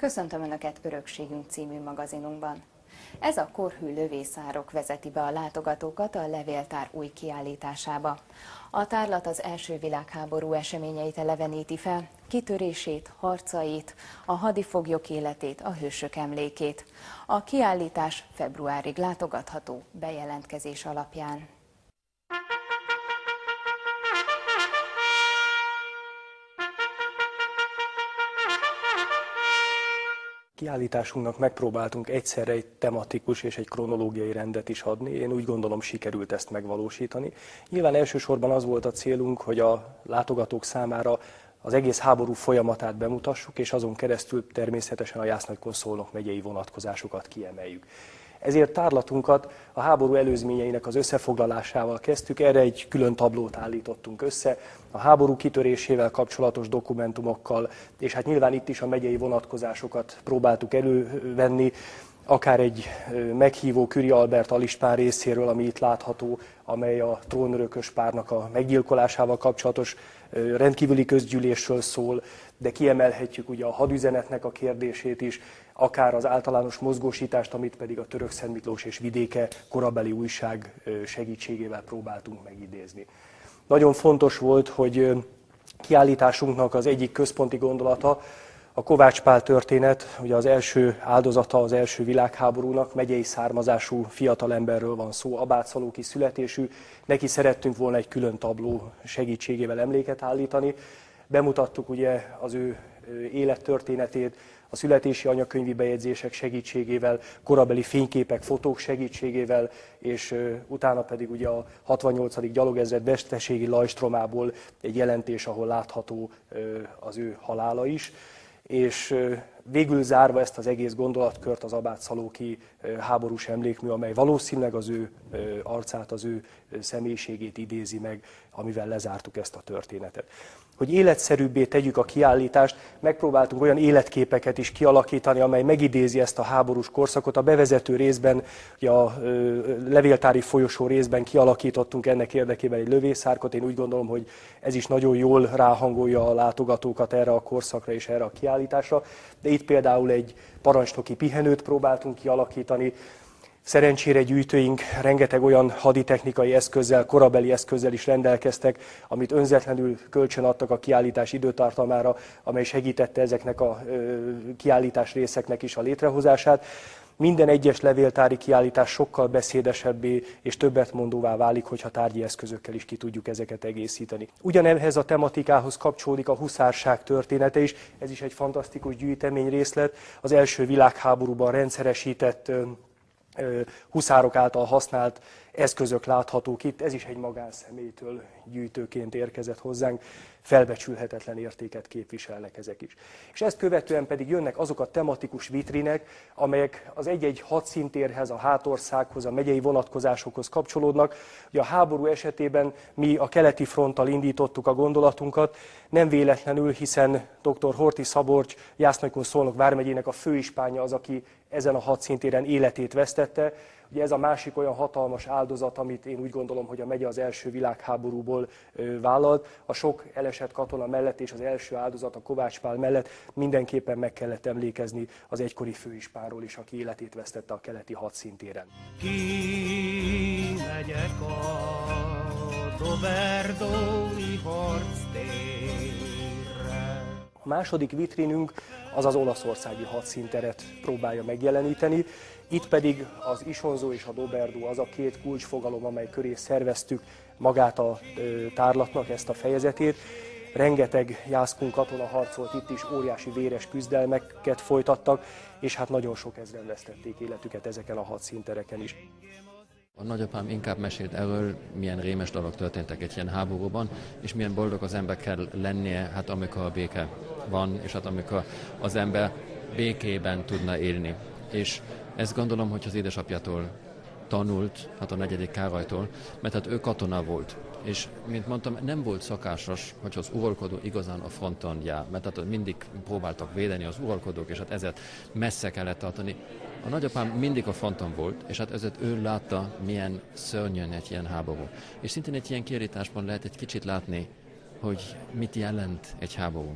Köszöntöm Önöket Örökségünk című magazinunkban. Ez a korhű lövészárok vezeti be a látogatókat a levéltár új kiállításába. A tárlat az első világháború eseményeit eleveníti fel, kitörését, harcait, a hadifoglyok életét, a hősök emlékét. A kiállítás februárig látogatható bejelentkezés alapján. Kiállításunknak megpróbáltunk egyszerre egy tematikus és egy kronológiai rendet is adni. Én úgy gondolom, sikerült ezt megvalósítani. Nyilván elsősorban az volt a célunk, hogy a látogatók számára az egész háború folyamatát bemutassuk, és azon keresztül természetesen a Jász-Nagykun-Szolnok megyei vonatkozásokat kiemeljük. Ezért tárlatunkat a háború előzményeinek az összefoglalásával kezdtük, erre egy külön tablót állítottunk össze, a háború kitörésével kapcsolatos dokumentumokkal, és hát nyilván itt is a megyei vonatkozásokat próbáltuk elővenni, akár egy meghívó Küri Albert alispán részéről, ami itt látható, amely a trónörökös párnak a meggyilkolásával kapcsolatos rendkívüli közgyűlésről szól, de kiemelhetjük ugye a hadüzenetnek a kérdését is, akár az általános mozgósítást, amit pedig a Török Szent Miklós és vidéke korabeli újság segítségével próbáltunk megidézni. Nagyon fontos volt, hogy kiállításunknak az egyik központi gondolata a Kovács Pál történet, ugye az első áldozata az első világháborúnak, megyei származású fiatalemberről van szó, abátszalóki születésű, neki szerettünk volna egy külön tabló segítségével emléket állítani. Bemutattuk ugye az ő élettörténetét, a születési anyakönyvi bejegyzések segítségével, korabeli fényképek, fotók segítségével, és utána pedig ugye a 68. gyalogezred Besteségi lajstromából egy jelentés, ahol látható az ő halála is. És végül zárva ezt az egész gondolatkört az abátszalóki háborús emlékmű, amely valószínűleg az ő arcát, az ő személyiségét idézi meg, amivel lezártuk ezt a történetet. Hogy életszerűbbé tegyük a kiállítást, megpróbáltunk olyan életképeket is kialakítani, amely megidézi ezt a háborús korszakot. A bevezető részben, a levéltári folyosó részben kialakítottunk ennek érdekében egy lövészárkot. Én úgy gondolom, hogy ez is nagyon jól ráhangolja a látogatókat erre a korszakra és erre a kiállításra. De itt például egy parancsnoki pihenőt próbáltunk kialakítani. Szerencsére gyűjtőink rengeteg olyan haditechnikai eszközzel, korabeli eszközzel is rendelkeztek, amit önzetlenül kölcsön adtak a kiállítás időtartamára, amely segítette ezeknek a kiállítás részeknek is a létrehozását. Minden egyes levéltári kiállítás sokkal beszédesebbé és többetmondóvá válik, hogyha tárgyi eszközökkel is ki tudjuk ezeket egészíteni. Ugyanehhez a tematikához kapcsolódik a huszárság története is, ez is egy fantasztikus gyűjteményrészlet. Az első világháborúban rendszeresített huszárok által használt eszközök láthatók itt, ez is egy magánszemélytől gyűjtőként érkezett hozzánk, felbecsülhetetlen értéket képviselnek ezek is. És ezt követően pedig jönnek azok a tematikus vitrinek, amelyek az egy-egy hadszíntérhez, a hátországhoz, a megyei vonatkozásokhoz kapcsolódnak. Ugye a háború esetében mi a keleti fronttal indítottuk a gondolatunkat, nem véletlenül, hiszen dr. Horthy Szaborcs, Jász-Nagykun-Szolnok vármegyének a főispánja az, aki ezen a hadszintéren életét vesztette. Ugye ez a másik olyan hatalmas áldozat, amit én úgy gondolom, hogy a megye az első világháborúból vállalt. A sok elesett katona mellett és az első áldozat, a Kovács Pál mellett mindenképpen meg kellett emlékezni az egykori főispánról is, aki életét vesztette a keleti hadszintéren. Kimegyek a doberdói harctérre. A második vitrinünk az az olaszországi hadszínteret próbálja megjeleníteni. Itt pedig az Isonzo és a Doberdo az a két kulcsfogalom, amely köré szerveztük magát a tárlatnak, ezt a fejezetét. Rengeteg jászkun katona harcolt itt is, óriási véres küzdelmeket folytattak, és hát nagyon sok ezren vesztették életüket ezeken a hadszíntereken is. A nagyapám inkább mesélt erről, milyen rémes dolgok történtek egy ilyen háborúban, és milyen boldog az ember kell lennie, hát amikor a béke van, és hát amikor az ember békében tudna élni. És ezt gondolom, hogy az édesapjától tanult, hát a negyedik Károlytól, mert hát ő katona volt. És, mint mondtam, nem volt szokásos, hogy az uralkodó igazán a fronton jár, mert hát mindig próbáltak védeni az uralkodók, és hát ezért messze kellett tartani. A nagyapám mindig a fronton volt, és hát ezért ő látta, milyen szörnyűen egy ilyen háború. És szintén egy ilyen kiállításban lehet egy kicsit látni, hogy mit jelent egy háború.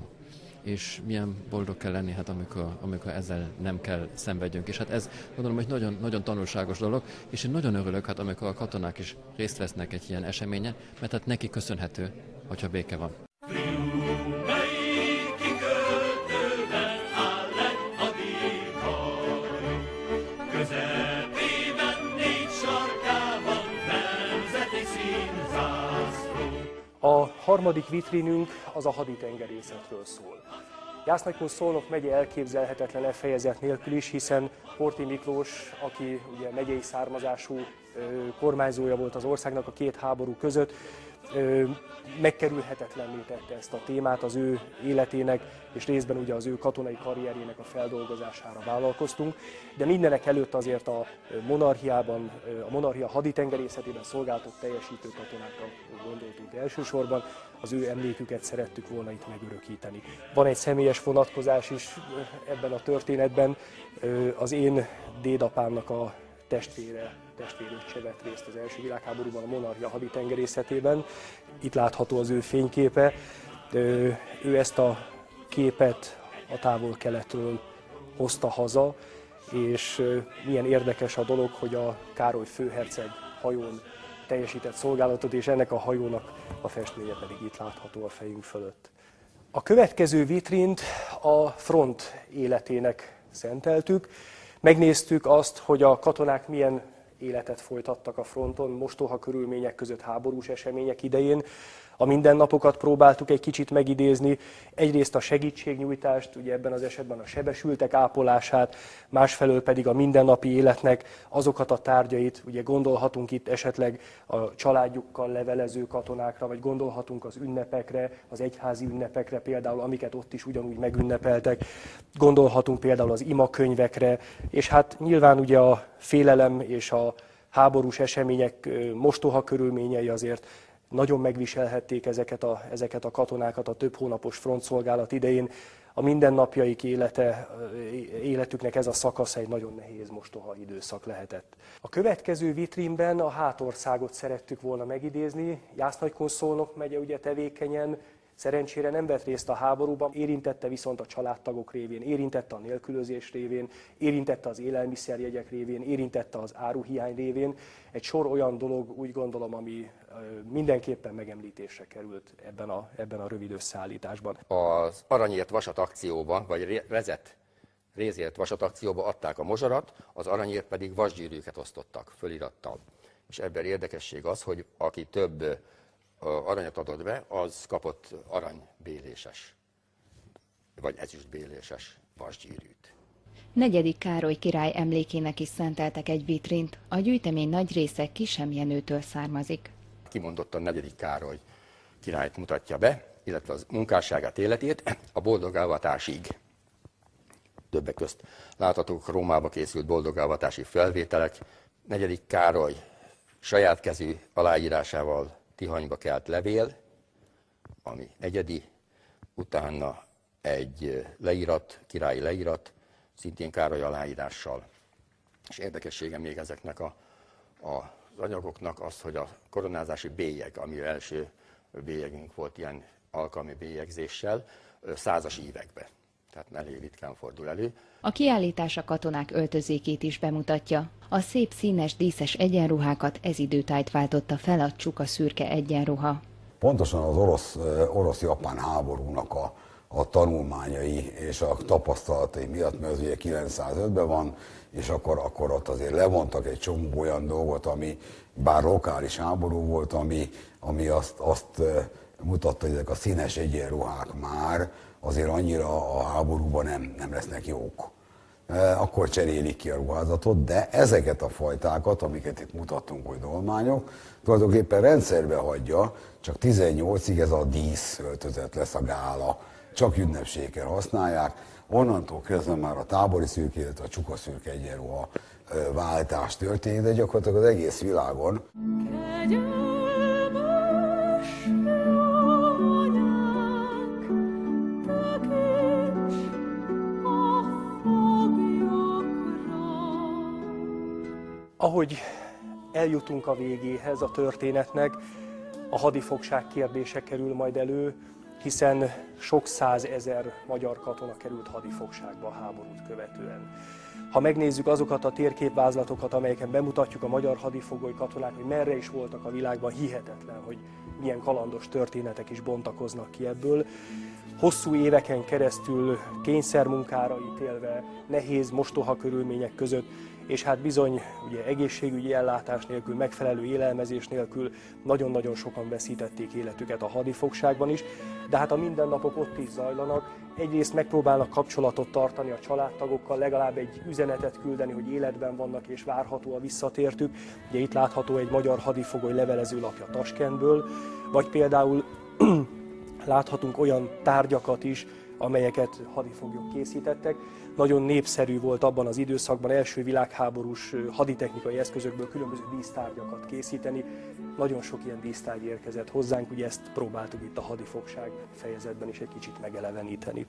és milyen boldog kell lenni, hát amikor ezzel nem kell szenvedjünk. És hát ez, gondolom, hogy nagyon, nagyon tanulságos dolog, és én nagyon örülök, hát amikor a katonák is részt vesznek egy ilyen eseményen, mert hát neki köszönhető, hogyha béke van. A harmadik vitrinünk az a haditengerészetről szól. Jász-Nagykun-Szolnok megye elképzelhetetlen e fejezet nélkül is, hiszen Horthy Miklós, aki ugye megyei származású kormányzója volt az országnak a két háború között, megkerülhetetlenné tette ezt a témát, az ő életének és részben ugye az ő katonai karrierjének a feldolgozására vállalkoztunk, de mindenek előtt azért a monarchia haditengerészetében szolgáltott teljesítő katonákra gondoltunk elsősorban, az ő emléküket szerettük volna itt megörökíteni. Van egy személyes vonatkozás is ebben a történetben, az én dédapámnak a testvéröccse vett részt az első világháborúban a monarchia haditengerészetében. Itt látható az ő fényképe. Ő ezt a képet a távol-keletről hozta haza, és milyen érdekes a dolog, hogy a Károly főherceg hajón teljesített szolgálatot, és ennek a hajónak a festménye pedig itt látható a fejünk fölött. A következő vitrint a front életének szenteltük. Megnéztük azt, hogy a katonák milyen életet folytattak a fronton, mostoha körülmények között, háborús események idején. A mindennapokat próbáltuk egy kicsit megidézni, egyrészt a segítségnyújtást, ugye ebben az esetben a sebesültek ápolását, másfelől pedig a mindennapi életnek azokat a tárgyait, ugye gondolhatunk itt esetleg a családjukkal levelező katonákra, vagy gondolhatunk az ünnepekre, az egyházi ünnepekre például, amiket ott is ugyanúgy megünnepeltek, gondolhatunk például az imakönyvekre, és hát nyilván ugye a félelem és a háborús események mostoha körülményei azért nagyon megviselhették ezeket a katonákat a több hónapos frontszolgálat idején. A mindennapjaik életüknek ez a szakasz egy nagyon nehéz, mostoha időszak lehetett. A következő vitrínben a hátországot szerettük volna megidézni. Jász-Nagykun-Szolnok megye ugye tevékenyen, szerencsére nem vett részt a háborúban, érintette viszont a családtagok révén, érintette a nélkülözés révén, érintette az élelmiszerjegyek révén, érintette az áruhiány révén. Egy sor olyan dolog, úgy gondolom, ami mindenképpen megemlítésre került ebben a rövid összeállításban. Az Aranyért Vasat akcióba, vagy Rézért Vasat akcióba adták a mozsarat, az aranyért pedig vasgyűrűket osztottak fölirattal. És ebben érdekesség az, hogy aki több aranyat adott be, az kapott aranybéléses, vagy ezüstbéléses vasgyűrűt. Negyedik Károly király emlékének is szenteltek egy vitrint. A gyűjtemény nagy része Kisemjenőtől származik. Kimondottan Negyedik Károly királyt mutatja be, illetve az munkásságát, életét a boldogálvatásig. Többek közt láthatók Rómába készült boldogálvatási felvételek. Negyedik Károly saját kezű aláírásával Tihanyba kelt levél, ami egyedi, utána egy leírat, királyi leírat, szintén Károly aláírással. És érdekessége még ezeknek az anyagoknak az, hogy a koronázási bélyeg, ami első bélyegünk volt ilyen alkalmi bélyegzéssel, 100-as években. Tehát elég ritkán fordul elő. A kiállítás a katonák öltözékét is bemutatja. A szép színes díszes egyenruhákat ez időtájt váltotta fel a csuka szürke egyenruha. Pontosan az orosz-japán háborúnak a tanulmányai és a tapasztalatai miatt, mert az ugye 905-ben van, és akkor ott azért levontak egy csomó olyan dolgot, ami bár lokális háború volt, ami azt mutatta, hogy ezek a színes egyenruhák már azért annyira a háborúban nem lesznek jók. Akkor cserélik ki a ruházatot, de ezeket a fajtákat, amiket itt mutattunk, hogy dolmányok, tulajdonképpen rendszerbe hagyja, csak 18-ig ez a díszöltözet lesz a gála. Csak ünnepségen használják, onnantól kezdve már a tábori szürke, illetve a csukaszürke egyenruha váltás történik, de gyakorlatilag az egész világon. Ahogy eljutunk a végéhez a történetnek, a hadifogság kérdése kerül majd elő, hiszen sok százezer magyar katona került hadifogságba a háborút követően. Ha megnézzük azokat a térképvázlatokat, amelyeken bemutatjuk a magyar hadifogoly katonák, hogy merre is voltak a világban, hihetetlen, hogy milyen kalandos történetek is bontakoznak ki ebből. Hosszú éveken keresztül kényszermunkára ítélve, nehéz, mostoha körülmények között, és hát bizony ugye, egészségügyi ellátás nélkül, megfelelő élelmezés nélkül nagyon-nagyon sokan veszítették életüket a hadifogságban is, de hát a mindennapok ott is zajlanak. Egyrészt megpróbálnak kapcsolatot tartani a családtagokkal, legalább egy üzenetet küldeni, hogy életben vannak és várható a visszatértük. Ugye itt látható egy magyar hadifogoly levelezőlapja Taskentből, vagy például láthatunk olyan tárgyakat is, amelyeket hadifoglyok készítettek. Nagyon népszerű volt abban az időszakban első világháborús haditechnikai eszközökből különböző dísztárgyakat készíteni. Nagyon sok ilyen dísztárgy érkezett hozzánk, ugye ezt próbáltuk itt a hadifogság fejezetben is egy kicsit megeleveníteni.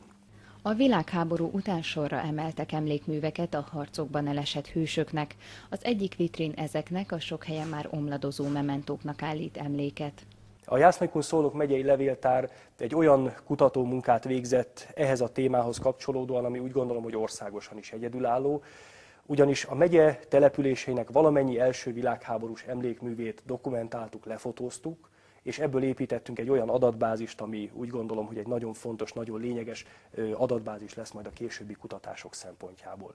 A világháború után sorra emeltek emlékműveket a harcokban elesett hősöknek. Az egyik vitrin ezeknek a sok helyen már omladozó mementóknak állít emléket. A Jász-Nagykun-Szolnok Megyei Levéltár egy olyan kutatómunkát végzett ehhez a témához kapcsolódóan, ami úgy gondolom, hogy országosan is egyedülálló, ugyanis a megye településeinek valamennyi első világháborús emlékművét dokumentáltuk, lefotóztuk, és ebből építettünk egy olyan adatbázist, ami úgy gondolom, hogy egy nagyon fontos, nagyon lényeges adatbázis lesz majd a későbbi kutatások szempontjából.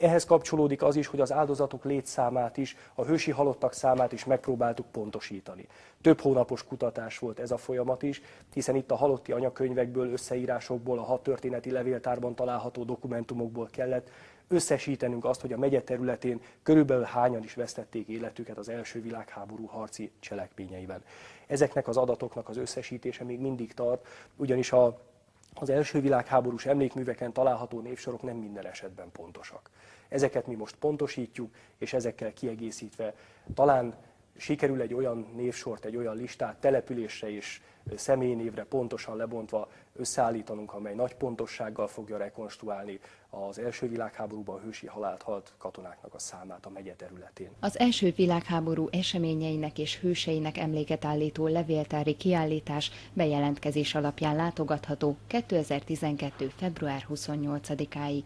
Ehhez kapcsolódik az is, hogy az áldozatok létszámát is, a hősi halottak számát is megpróbáltuk pontosítani. Több hónapos kutatás volt ez a folyamat is, hiszen itt a halotti anyakönyvekből, összeírásokból, a hadtörténeti levéltárban található dokumentumokból kellett összesítenünk azt, hogy a megye területén körülbelül hányan is vesztették életüket az első világháború harci cselekményeiben. Ezeknek az adatoknak az összesítése még mindig tart, ugyanis az első világháborús emlékműveken található névsorok nem minden esetben pontosak. Ezeket mi most pontosítjuk, és ezekkel kiegészítve talán sikerül egy olyan névsort, egy olyan listát településre és személynévre pontosan lebontva összeállítanunk, amely nagy pontossággal fogja rekonstruálni az első világháborúban hősi halált halt katonáknak a számát a megye területén. Az első világháború eseményeinek és hőseinek emléket állító levéltári kiállítás bejelentkezés alapján látogatható 2012. február 28-áig.